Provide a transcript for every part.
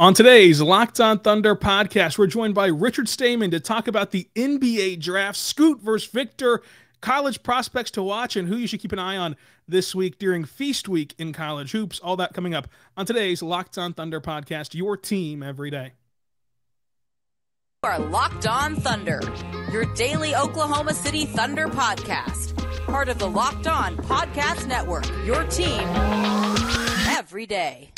On today's Locked On Thunder podcast, we're joined by Richard Stayman to talk about the NBA draft, Scoot versus Victor, college prospects to watch, and who you should keep an eye on this week during Feast Week in college hoops. All that coming up on today's Locked On Thunder podcast, your team every day. You are Locked On Thunder, your daily Oklahoma City Thunder podcast. Part of the Locked On Podcast Network, your team every day.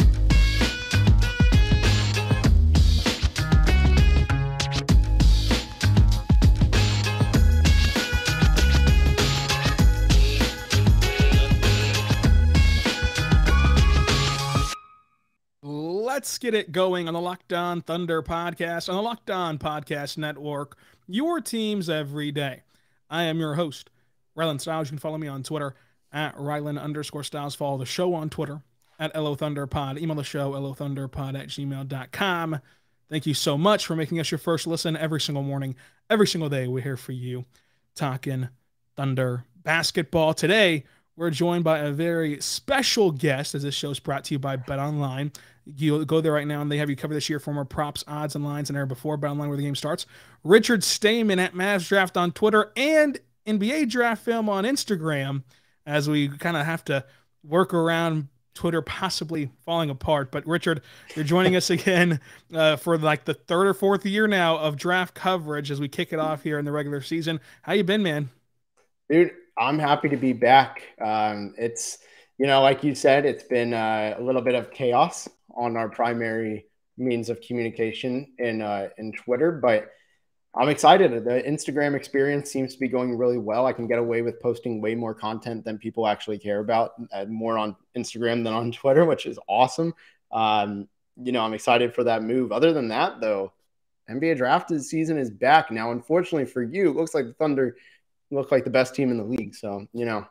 Let's get it going on the Locked On Thunder podcast, on the Locked On Podcast Network, your teams every day. I am your host, Rylan Stiles. You can follow me on Twitter at Rylan_Stiles. Follow the show on Twitter at LOThunderPod. Email the show, LOThunderPod@gmail.com. Thank you so much for making us your first listen every single morning, every single day. We're here for you talking Thunder basketball. Today, we're joined by a very special guest, as this show is brought to you by BetOnline. You go there right now, and they have you covered this year. Former props, odds, and lines, and there before BetOnline, where the game starts. Richard Stayman at MavsDraft on Twitter and NBA Draft Film on Instagram, as we kind of have to work around Twitter possibly falling apart. But Richard, you're joining us again for like the third or fourth year now of draft coverage as we kick it off here in the regular season. How you been, man? Dude, I'm happy to be back. It's, you know, like you said, it's been a little bit of chaos on our primary means of communication in Twitter, but I'm excited. The Instagram experience seems to be going really well. I can get away with posting way more content than people actually care about, more on Instagram than on Twitter, which is awesome. You know, I'm excited for that move. Other than that, though, NBA draft season is back. Now, unfortunately for you, it looks like the Thunder look like the best team in the league. So, you know,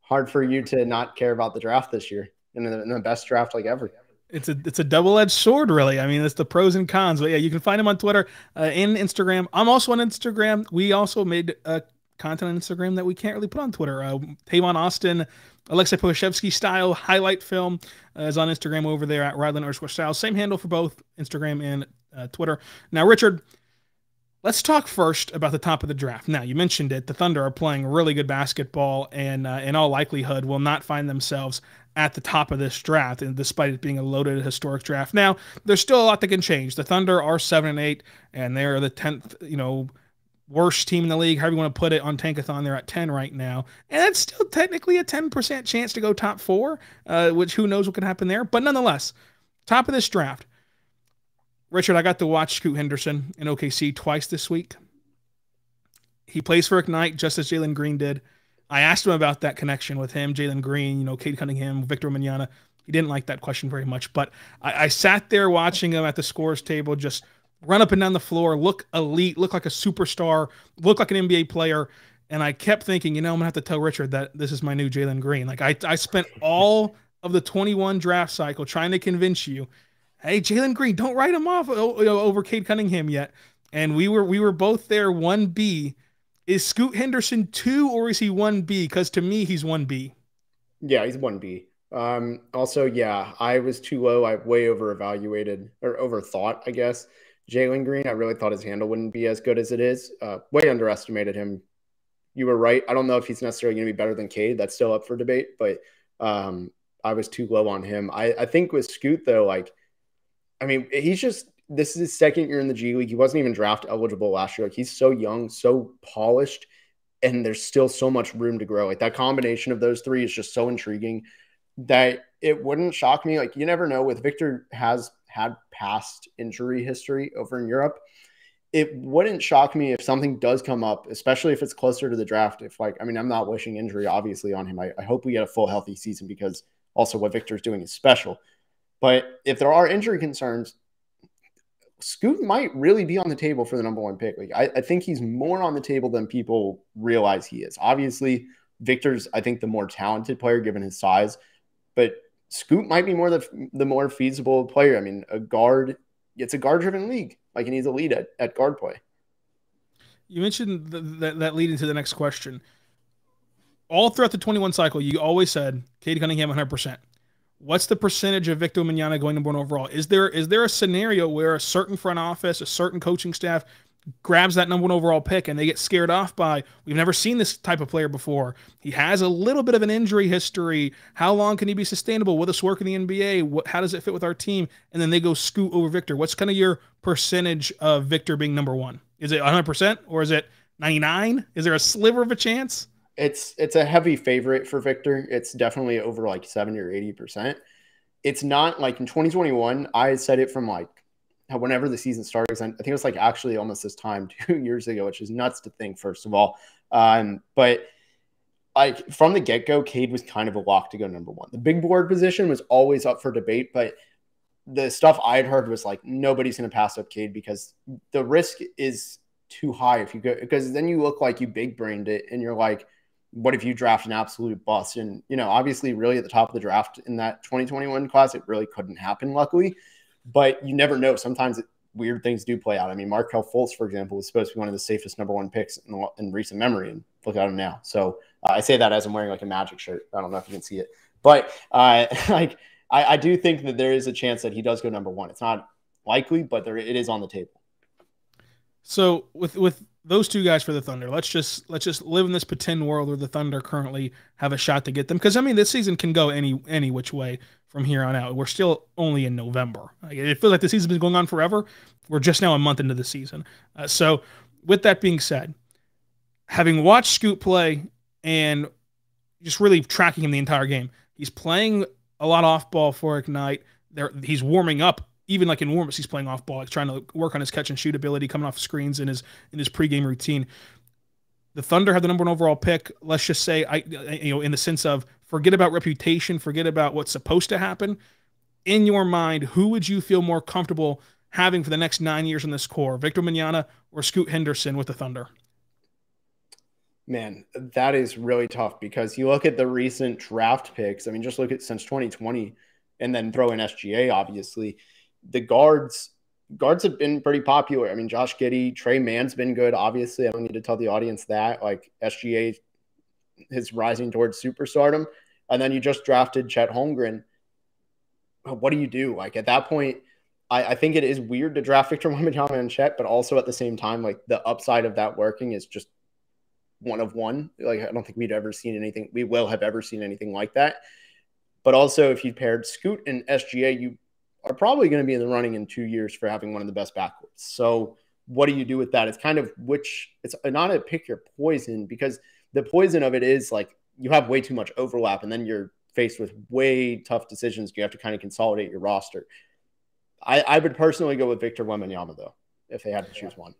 hard for you to not care about the draft this year and the best draft like ever. It's a double-edged sword, really. I mean, it's the pros and cons. But, yeah, you can find him on Twitter and Instagram. I'm also on Instagram. We also made content on Instagram that we can't really put on Twitter. Tavon Austin, Alexei Poshevsky style highlight film is on Instagram over there at Rylan_Stiles. Same handle for both Instagram and Twitter. Now, Richard, let's talk first about the top of the draft. Now, you mentioned it. The Thunder are playing really good basketball and, in all likelihood, will not find themselves at the top of this draft, and despite it being a loaded historic draft. Now, there's still a lot that can change. The Thunder are 7-8, and they're the 10th, you know, worst team in the league, however you want to put it, on Tankathon. They're at 10 right now, and that's still technically a 10% chance to go top four, which who knows what could happen there. But nonetheless, top of this draft, Richard, I got to watch Scoot Henderson in OKC twice this week. He plays for Ignite, just as Jalen Green did. I asked him about that connection with him, Jalen Green, you know, Cade Cunningham, Victor Wembanyama. He didn't like that question very much, but I sat there watching him at the scores table, just run up and down the floor, look elite, look like a superstar, look like an NBA player. And I kept thinking, you know, I'm going to have to tell Richard that this is my new Jalen Green. Like I spent all of the 21 draft cycle trying to convince you, hey, Jalen Green, don't write him off over Cade Cunningham yet. And we were both there, 1B. Is Scoot Henderson 2 or is he 1B? Because to me, he's 1B. Yeah, he's 1B. Also, yeah, I was too low. I way over-evaluated or overthought, I guess, Jalen Green. I really thought his handle wouldn't be as good as it is. Way underestimated him. You were right. I don't know if he's necessarily going to be better than Cade. That's still up for debate, but I was too low on him. I think with Scoot, though, like, I mean, he's just – this is his second year in the G League. He wasn't even draft eligible last year. Like, he's so young, so polished, and there's still so much room to grow. Like, that combination of those three is just so intriguing that it wouldn't shock me. Like, you never know. With Victor has had past injury history over in Europe, it wouldn't shock me if something does come up, especially if it's closer to the draft. If, like, I mean, I'm not wishing injury, obviously, on him. I hope we get a full healthy season because also what Victor's doing is special. But if there are injury concerns, Scoot might really be on the table for the #1 pick. Like, I think he's more on the table than people realize he is. Obviously, Victor's, I think, the more talented player given his size, but Scoot might be more the more feasible player. I mean, a guard, it's a guard-driven league. Like, he needs a lead at guard play. You mentioned that lead into the next question. All throughout the 21 cycle, you always said Cade Cunningham 100%. what's the percentage of Victor Wembanyama going number 1 overall? Is there a scenario where a certain front office, a certain coaching staff grabs that number 1 overall pick and they get scared off by, we've never seen this type of player before. He has a little bit of an injury history. How long can he be sustainable? Will this work in the NBA? How does it fit with our team? And then they go scoot over Victor. What's kind of your percentage of Victor being number 1? Is it 100% or is it 99? Is there a sliver of a chance? It's a heavy favorite for Victor. It's definitely over like 70 or 80%. It's not like in 2021, I said it from like whenever the season starts, I think it was like actually almost this time 2 years ago, which is nuts to think, first of all. But like from the get-go, Cade was kind of a lock to go number 1. The big board position was always up for debate, but the stuff I had heard was like, nobody's going to pass up Cade because the risk is too high if you go, because then you look like you big-brained it and you're like, what if you draft an absolute bust? And, you know, obviously really at the top of the draft in that 2021 class, it really couldn't happen, luckily. But you never know. Sometimes weird things do play out. I mean, Markel Fultz, for example, was supposed to be one of the safest number 1 picks in recent memory, and look at him now. So I say that as I'm wearing like a Magic shirt. I don't know if you can see it, but I do think that there is a chance that he does go number 1. It's not likely, but it is on the table. So with those two guys for the Thunder, let's just live in this pretend world where the Thunder currently have a shot to get them. Because I mean, this season can go any which way from here on out. We're still only in November. It feels like the season's been going on forever. We're just now a month into the season. So with that being said, having watched Scoot play and just really tracking him the entire game, he's playing a lot off ball for Ignite. He's warming up. Even like in warm-ups, he's playing off ball, like trying to work on his catch and shoot ability, coming off screens in his pregame routine. The Thunder have the number 1 overall pick. Let's just say, in the sense of forget about reputation, forget about what's supposed to happen. In your mind, who would you feel more comfortable having for the next 9 years in this core, Victor Wembanyama or Scoot Henderson with the Thunder? Man, that is really tough because you look at the recent draft picks. I mean, just look at since 2020, and then throw in SGA, obviously. The guards have been pretty popular. I mean, Josh Giddey, Trey Mann's been good. Obviously, I don't need to tell the audience that. Like SGA is rising towards superstardom, and then you just drafted Chet Holmgren. What do you do? Like at that point, I think it is weird to draft Victor Wembanyama and Chet, but also at the same time, like the upside of that working is just one of one. Like I don't think we will have ever seen anything like that. But also, if you paired Scoot and SGA, you are probably going to be in the running in 2 years for having one of the best backcourts. So what do you do with that? It's kind of it's not a pick your poison, because the poison of it is like you have way too much overlap and then you're faced with way tough decisions. You have to kind of consolidate your roster. I would personally go with Victor Wembanyama though, if they had to choose one.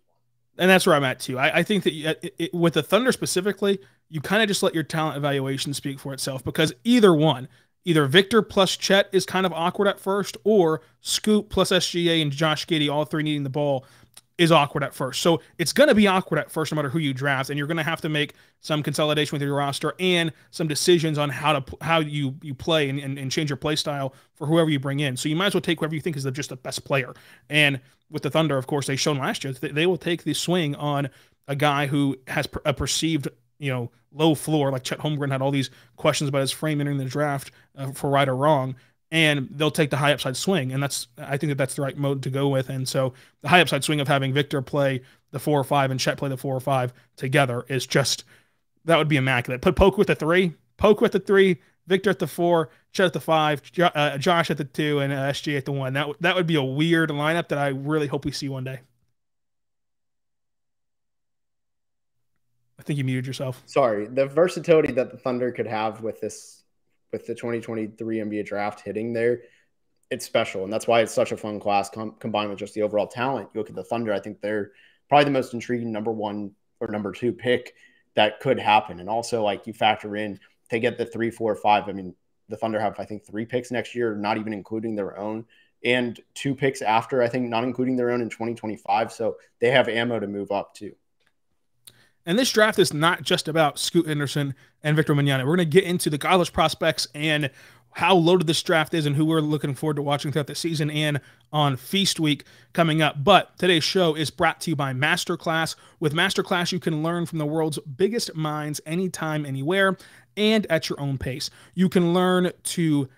And that's where I'm at too. I think that with the Thunder specifically, you kind of just let your talent evaluation speak for itself, because either Victor plus Chet is kind of awkward at first, or Scoot plus SGA and Josh Giddey, all three needing the ball, is awkward at first. So it's going to be awkward at first no matter who you draft, and you're going to have to make some consolidation with your roster and some decisions on how you play and change your play style for whoever you bring in. So you might as well take whoever you think is just the best player. And with the Thunder, of course, they've shown last year that they will take the swing on a guy who has a perceived low floor, like Chet Holmgren had all these questions about his frame entering the draft for right or wrong, and they'll take the high upside swing. And I think that's the right mode to go with. And so the high upside swing of having Victor play the 4 or 5 and Chet play the 4 or 5 together is just, that would be immaculate. Put Poke with the three, Victor at the 4, Chet at the 5, Josh at the 2, and SGA at the 1. That would be a weird lineup that I really hope we see one day. I think you muted yourself. Sorry. The versatility that the Thunder could have with the 2023 NBA draft hitting there, it's special. And that's why it's such a fun class combined with just the overall talent. You look at the Thunder, I think they're probably the most intriguing number 1 or number 2 pick that could happen. And also, like, you factor in, they get the 3, 4, 5. I mean, the Thunder have, I think, 3 picks next year, not even including their own, and 2 picks after, I think, not including their own in 2025. So they have ammo to move up too. And this draft is not just about Scoot Henderson and Victor Wembanyama. We're going to get into the college prospects and how loaded this draft is and who we're looking forward to watching throughout the season and on Feast Week coming up. But today's show is brought to you by MasterClass. With MasterClass, you can learn from the world's biggest minds anytime, anywhere, and at your own pace. You can learn to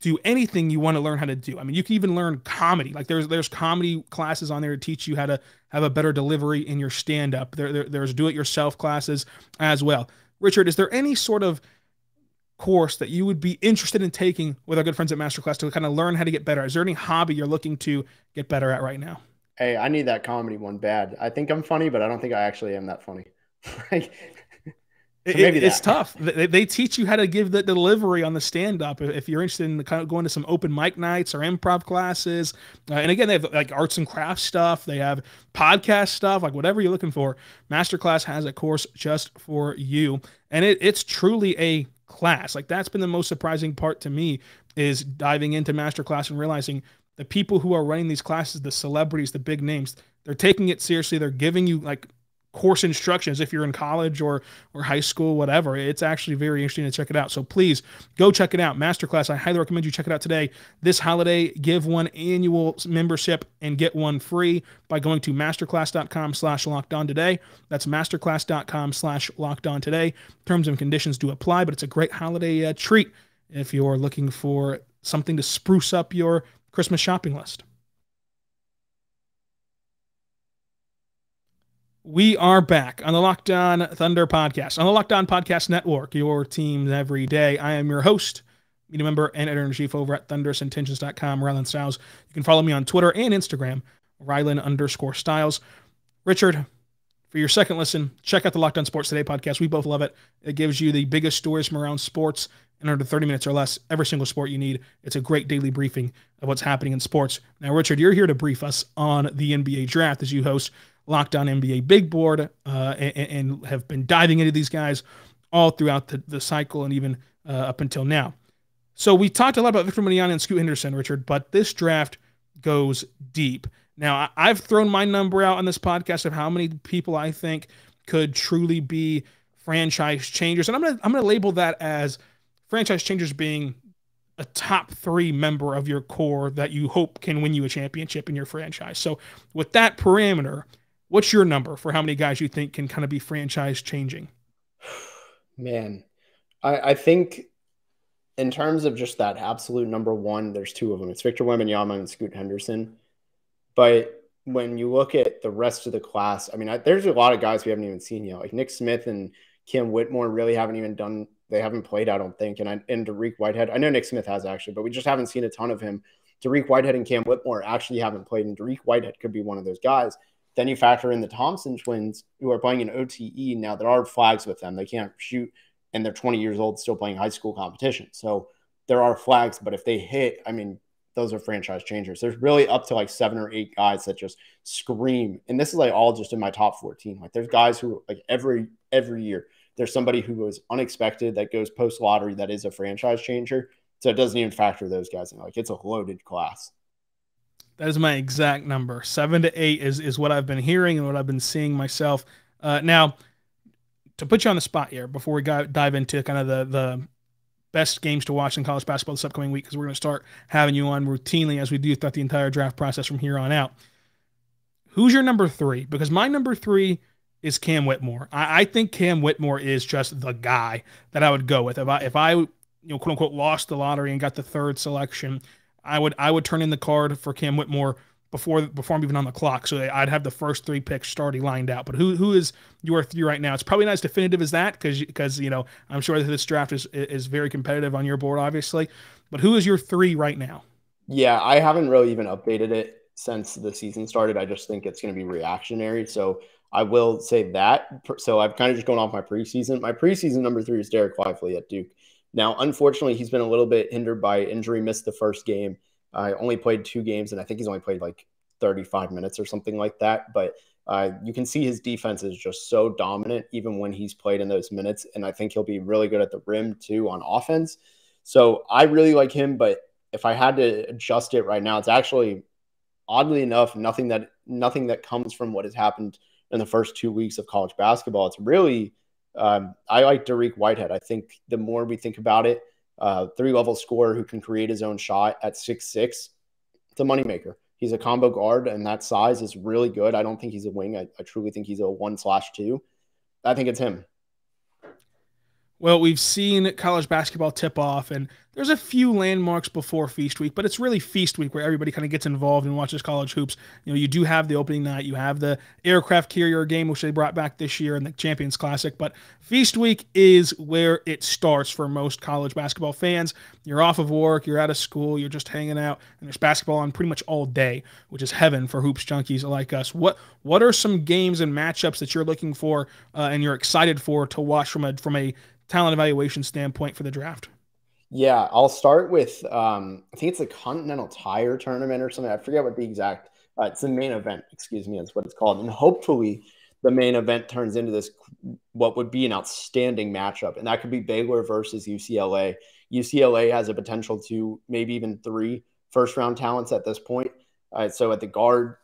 do anything you want to learn how to do. I mean, you can even learn comedy. Like there's comedy classes on there to teach you how to have a better delivery in your stand-up. There's do-it-yourself classes as well. Richard, is there any sort of course that you would be interested in taking with our good friends at MasterClass to kind of learn how to get better? Is there any hobby you're looking to get better at right now? Hey, I need that comedy one bad. I think I'm funny, but I don't think I actually am that funny. Like, it's tough. They teach you how to give the delivery on the stand-up. If you're interested in kind of going to some open mic nights or improv classes, and again, they have like arts and crafts stuff. They have podcast stuff, like whatever you're looking for. MasterClass has a course just for you. And it's truly a class. Like that's been the most surprising part to me, is diving into MasterClass and realizing the people who are running these classes, the celebrities, the big names, they're taking it seriously. They're giving you like course instructions if you're in college or high school, whatever. It's actually very interesting to check it out. So please go check it out. MasterClass, I highly recommend you check it out today. This holiday, give one annual membership and get one free by going to masterclass.com/lockedon today. That's masterclass.com/lockedon today. Terms and conditions do apply, but it's a great holiday treat if you're looking for something to spruce up your Christmas shopping list. We are back on the Locked On Thunder podcast, on the Locked On Podcast Network, your teams every day. I am your host, media member, and editor-in-chief over at thundersintentions.com, Rylan Stiles. You can follow me on Twitter and Instagram, Rylan_Stiles. Richard, for your second listen, check out the Locked On Sports Today podcast. We both love it. It gives you the biggest stories from around sports in under 30 minutes or less, every single sport you need. It's a great daily briefing of what's happening in sports. Now, Richard, you're here to brief us on the NBA Draft as you host Locked On NBA Big Board, and have been diving into these guys all throughout the cycle and even up until now. So we talked a lot about Victor Wembanyama and Scoot Henderson, Richard, but this draft goes deep. Now, I've thrown my number out on this podcast of how many people I think could truly be franchise changers, and I'm gonna label that as franchise changers being a top three member of your core that you hope can win you a championship in your franchise. So with that parameter, what's your number for how many guys you think can kind of be franchise changing? Man, I think in terms of just that absolute number one, there's two of them. It's Victor Wembanyama and Scoot Henderson. But when you look at the rest of the class, I mean, there's a lot of guys we haven't even seen yet. Like Nick Smith and Cam Whitmore really haven't even done, they haven't played, I don't think. And Dariq Whitehead, I know Nick Smith has actually, but we just haven't seen a ton of him. Dariq Whitehead and Cam Whitmore actually haven't played, and Dariq Whitehead could be one of those guys. Then you factor in the Thompson twins, who are playing in OTE. Now, there are flags with them. They can't shoot, and they're 20 years old, still playing high school competition. So there are flags, but if they hit, I mean, those are franchise changers. There's really up to like 7 or 8 guys that just scream. And this is like all just in my top 14. Like there's guys who like every year, there's somebody who was unexpected that goes post-lottery that is a franchise changer. So it doesn't even factor those guys in. Like it's a loaded class. That is my exact number. 7 to 8 is what I've been hearing and what I've been seeing myself. Now, to put you on the spot here, before we dive into kind of the best games to watch in college basketball this upcoming week, because we're going to start having you on routinely as we do throughout the entire draft process from here on out. Who's your number three? Because my number three is Cam Whitmore. I think Cam Whitmore is just the guy that I would go with. If I you know, quote unquote, lost the lottery and got the third selection, I would turn in the card for Cam Whitmore before I'm even on the clock. So I'd have the first 3 picks already lined out. But who is your 3 right now? It's probably not as definitive as that because you know, I'm sure that this draft is very competitive on your board, obviously. But who is your 3 right now? Yeah, I haven't really even updated it since the season started. I just think it's going to be reactionary. So I will say that. So I've kind of just gone off my preseason. My preseason number 3 is Derek Lively at Duke. Now, unfortunately, he's been a little bit hindered by injury, missed the first game. I only played 2 games, and I think he's only played like 35 minutes or something like that. But you can see his defense is just so dominant, even when he's played in those minutes. And I think he'll be really good at the rim, too, on offense. So I really like him, but if I had to adjust it right now, it's actually, oddly enough, nothing that comes from what has happened in the first 2 weeks of college basketball. It's really... I like Dariq Whitehead. I think the more we think about it, 3-level scorer who can create his own shot at 6'6", it's a moneymaker. He's a combo guard, and that size is really good. I don't think he's a wing. I truly think he's a 1/2. I think it's him. Well, we've seen college basketball tip off, and there's a few landmarks before Feast Week, but it's really Feast Week where everybody kind of gets involved and watches college hoops. You know, you do have the opening night, you have the aircraft carrier game, which they brought back this year, and the Champions Classic, but Feast Week is where it starts for most college basketball fans. You're off of work, you're out of school, you're just hanging out, and there's basketball on pretty much all day, which is heaven for hoops junkies like us. What are some games and matchups that you're looking for and you're excited for to watch from a talent evaluation standpoint for the draft? Yeah, I'll start with, I think it's the Continental Tire tournament or something. I forget what the exact, it's the main event, excuse me, that's what it's called. And hopefully the main event turns into this, what would be an outstanding matchup. And that could be Baylor versus UCLA. UCLA has a potential to maybe even 3 first round talents at this point. So at the guard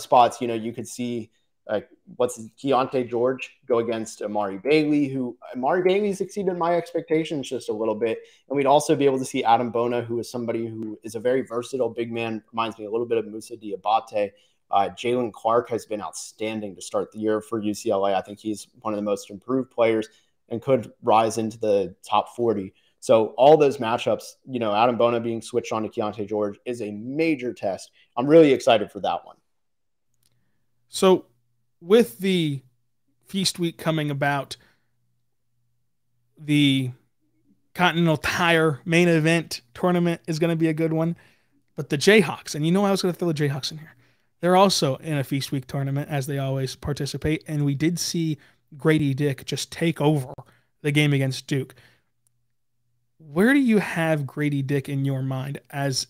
spots, you know, you could see, Keontae George go against Amari Bailey, who Amari Bailey's exceeded my expectations just a little bit. And we'd also be able to see Adam Bona, who is somebody who is a very versatile big man, reminds me a little bit of Musa Diabate. Jalen Clark has been outstanding to start the year for UCLA. I think he's one of the most improved players and could rise into the top 40. So all those matchups, you know, Adam Bona being switched on to Keontae George is a major test. I'm really excited for that one. So with the Feast Week coming about, the Continental Tire main event tournament is going to be a good one. But the Jayhawks, and you know I was going to throw the Jayhawks in here, they're also in a Feast Week tournament as they always participate. And we did see Grady Dick just take over the game against Duke. Where do you have Grady Dick in your mind as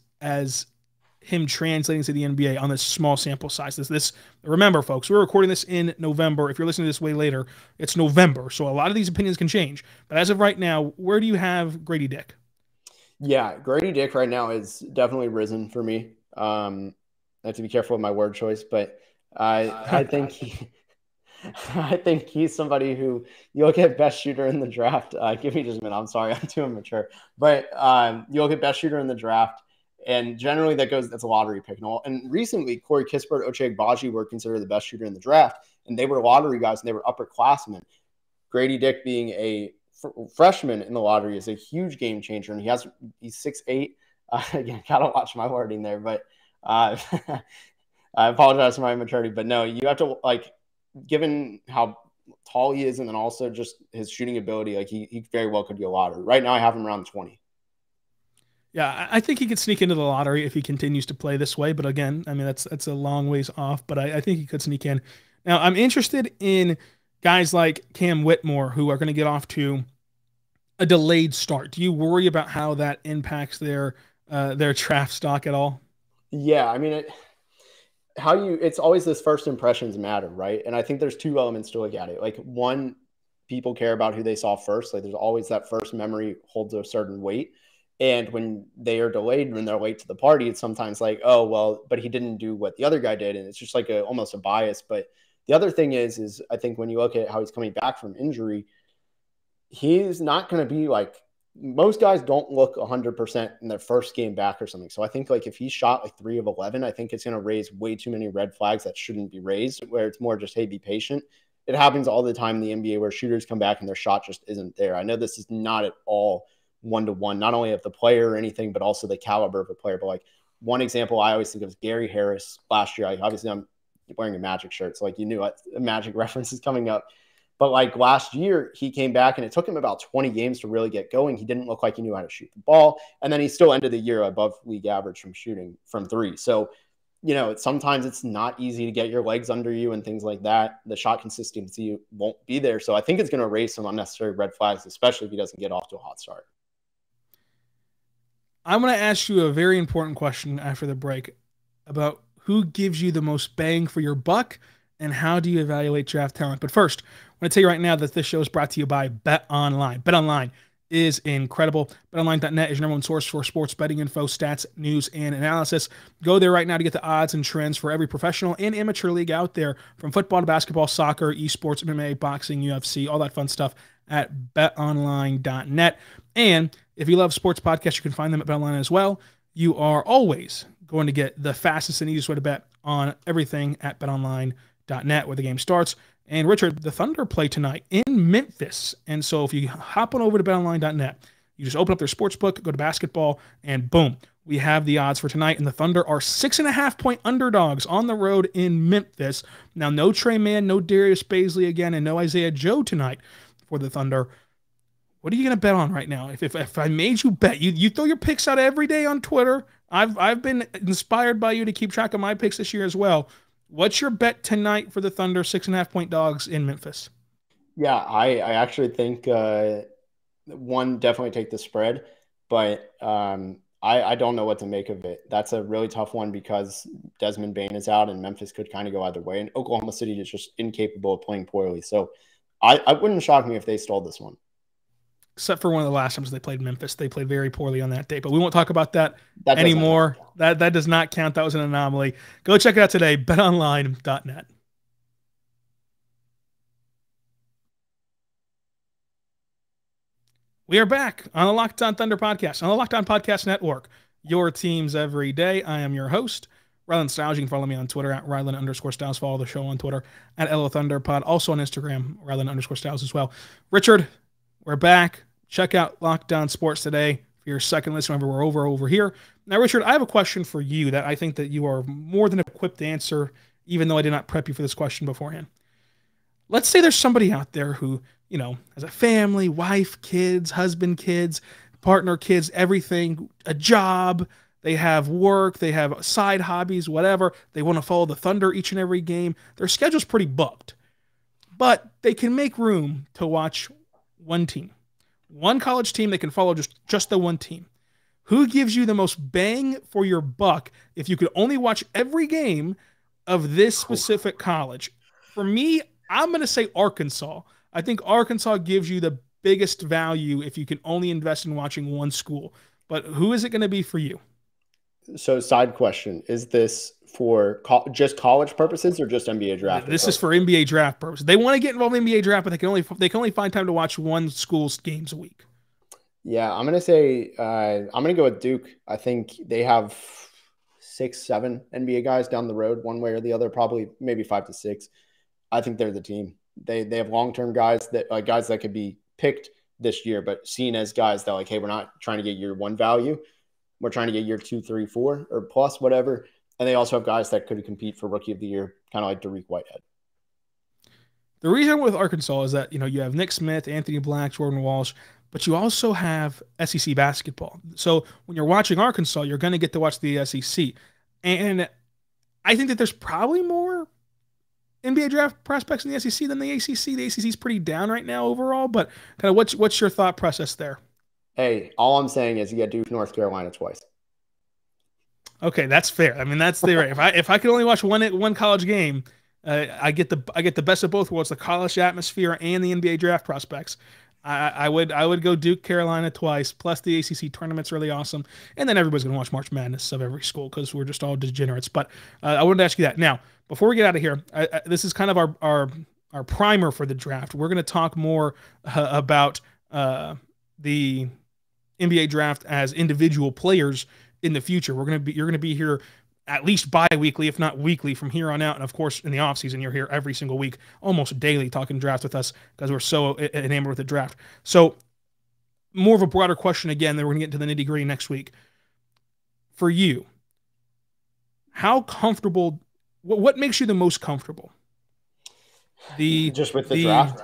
him translating to the NBA on this small sample size? Remember, folks, we're recording this in November. If you're listening to this way later, it's November, so a lot of these opinions can change. But as of right now, where do you have Grady Dick? Yeah, Grady Dick right now is definitely risen for me. I have to be careful with my word choice, but I think he's somebody who you'll get best shooter in the draft. Give me just a minute. I'm sorry, I'm too immature. But you'll get best shooter in the draft. And generally that's a lottery pick. And recently, Corey Kispert, Ochai Agbaji were considered the best shooter in the draft, and they were lottery guys, and they were upperclassmen. Grady Dick being a freshman in the lottery is a huge game changer, and he's 6'8". Again, gotta watch my wording there, but I apologize for my immaturity. But no, you have to, like, given how tall he is and then also just his shooting ability, like he very well could be a lottery. Right now I have him around 20. Yeah, I think he could sneak into the lottery if he continues to play this way. But again, I mean, that's a long ways off, but I think he could sneak in. Now, I'm interested in guys like Cam Whitmore, who are going to get off to a delayed start. Do you worry about how that impacts their draft stock at all? Yeah, I mean, it's always this first impressions matter, right? And I think there's two elements to look at it. Like, one, people care about who they saw first. Like, there's always that first memory holds a certain weight. And when they are delayed, when they're late to the party, it's sometimes like, oh, well, but he didn't do what the other guy did. And it's just like almost a bias. But the other thing is I think when you look at how he's coming back from injury, he's not going to be like, most guys don't look 100% in their first game back or something. So I think, like, if he shot like 3 of 11, I think it's going to raise way too many red flags that shouldn't be raised, where it's more just, hey, be patient. It happens all the time in the NBA where shooters come back and their shot just isn't there. I know this is not at all one-to-one, not only of the player or anything, but also the caliber of a player. But, like, one example I always think of is Gary Harris last year. Obviously, I'm wearing a Magic shirt, so, like, you knew what a Magic reference is coming up. But, like, last year, he came back, and it took him about 20 games to really get going. He didn't look like he knew how to shoot the ball. And then he still ended the year above league average from shooting from 3. So, you know, sometimes it's not easy to get your legs under you and things like that. The shot consistency won't be there. So I think it's going to raise some unnecessary red flags, especially if he doesn't get off to a hot start. I'm going to ask you a very important question after the break about who gives you the most bang for your buck and how do you evaluate draft talent. But first, I want to tell you right now that this show is brought to you by BetOnline. BetOnline is incredible. BetOnline.net is your number one source for sports betting info, stats, news, and analysis. Go there right now to get the odds and trends for every professional and amateur league out there, from football to basketball, soccer, esports, MMA, boxing, UFC, all that fun stuff at BetOnline.net. And if you love sports podcasts, you can find them at BetOnline as well. You are always going to get the fastest and easiest way to bet on everything at BetOnline.net, where the game starts. And Richard, the Thunder play tonight in Memphis. And so if you hop on over to betonline.net, you just open up their sports book, go to basketball, and boom, we have the odds for tonight. And the Thunder are 6.5-point underdogs on the road in Memphis. Now, no Trey Mann, no Darius Bazley again, and no Isaiah Joe tonight for the Thunder. What are you going to bet on right now? If I made you bet, you throw your picks out every day on Twitter. I've been inspired by you to keep track of my picks this year as well. What's your bet tonight for the Thunder, 6.5-point dogs in Memphis? Yeah, I actually think one, definitely take the spread, but I don't know what to make of it. That's a really tough one because Desmond Bane is out and Memphis could kind of go either way, and Oklahoma City is just incapable of playing poorly. So I wouldn't shock me if they stole this one. Except for one of the last times they played Memphis. They played very poorly on that day, but we won't talk about that anymore. That does not count. That was an anomaly. Go check it out today, betonline.net. We are back on the Locked On Thunder podcast, on the Locked On Podcast Network, your teams every day. I am your host, Rylan Stiles. You can follow me on Twitter at Rylan_Stiles. Follow the show on Twitter at LOThunderPod. Also on Instagram, Rylan_Stiles as well. Richard, we're back. Check out Locked On Sports today for your second listen. Remember, we're over here. Now, Richard, I have a question for you that I think that you are more than equipped to answer, even though I did not prep you for this question beforehand. Let's say there's somebody out there who, you know, has a family, wife, kids, husband, kids, partner, kids, everything, a job. They have work. They have side hobbies, whatever. They want to follow the Thunder each and every game. Their schedule's pretty booked, but they can make room to watch one team, one college team. They can follow just the one team. Who gives you the most bang for your buck if you could only watch every game of this specific college? For me, I'm going to say Arkansas. I think Arkansas gives you the biggest value if you can only invest in watching one school. But who is it going to be for you? So, side question, is this for just college purposes or just NBA draft? This is for NBA draft purposes. They want to get involved in NBA draft, but they can only find time to watch one school's games a week. Yeah, I'm going to say I'm going to go with Duke. I think they have 6, 7 NBA guys down the road, one way or the other, probably maybe 5 to 6. I think they're the team. They have long-term guys that could be picked this year, but seen as guys that, like, hey, we're not trying to get year one value. We're trying to get year 2, 3, 4 or plus, whatever. And they also have guys that could compete for Rookie of the Year, kind of like Dariq Whitehead. The reason with Arkansas is that, you know, you have Nick Smith, Anthony Black, Jordan Walsh, but you also have SEC basketball. So when you're watching Arkansas, you're going to get to watch the SEC. And I think that there's probably more NBA draft prospects in the SEC than the ACC. The ACC is pretty down right now overall, but kind of what's your thought process there? Hey, all I'm saying is you got Duke, North Carolina twice. Okay, that's fair. I mean, that's the right. If I could only watch one college game, I get the best of both worlds: the college atmosphere and the NBA draft prospects. I would go Duke, Carolina twice, plus the ACC tournament's really awesome, and then everybody's gonna watch March Madness of every school because we're just all degenerates. But I wanted to ask you that now before we get out of here. This is kind of our primer for the draft. We're gonna talk more about the NBA draft as individual players in the future. You're going to be here at least bi-weekly, if not weekly, from here on out. And of course, in the off season, you're here every single week, almost daily, talking draft with us because we're so enamored with the draft. So more of a broader question again, then we're going to get into the nitty gritty next week. For you, how comfortable, what makes you the most comfortable? Just with the draft?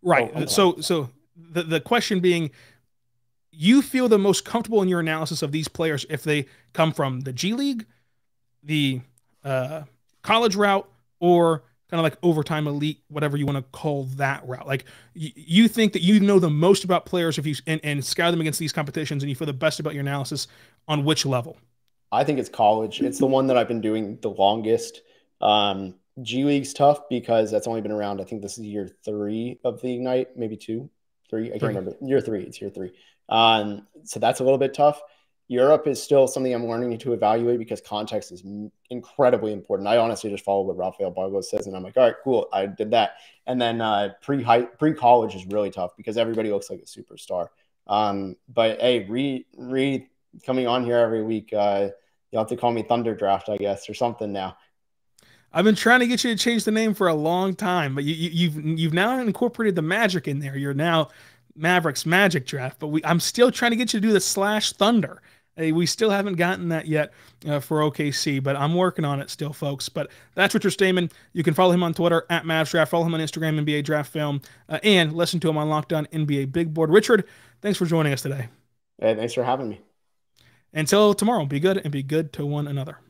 Right. Oh, okay. So the question being, you feel the most comfortable in your analysis of these players if they come from the G League, the college route, or kind of like overtime elite, whatever you want to call that route. Like you think that you know the most about players if you and scout them against these competitions, and you feel the best about your analysis on which level? I think it's college. It's the one that I've been doing the longest. G League's tough because that's only been around, I think this is year 3 of the Ignite, maybe 2, 3. I can't remember. Year 3. It's year 3. So that's a little bit tough. Europe is still something I'm learning to evaluate because context is incredibly important. I honestly just follow what Rafael Barlow says, and I'm like, all right, cool, I did that. And then pre-college is really tough because everybody looks like a superstar. But hey, Reed coming on here every week, you'll have to call me Thunder Draft, I guess, or something now. I've been trying to get you to change the name for a long time, but you've now incorporated the Magic in there. You're now Mavericks Magic Draft, but I'm still trying to get you to do the /Thunder. We still haven't gotten that yet for OKC, but I'm working on it still, folks. But that's Richard Stayman. You can follow him on Twitter at MavsDraft. Follow him on Instagram, NBA Draft Film, and listen to him on Locked On NBA Big Board. Richard, thanks for joining us today. Hey, thanks for having me. Until tomorrow, be good and be good to one another.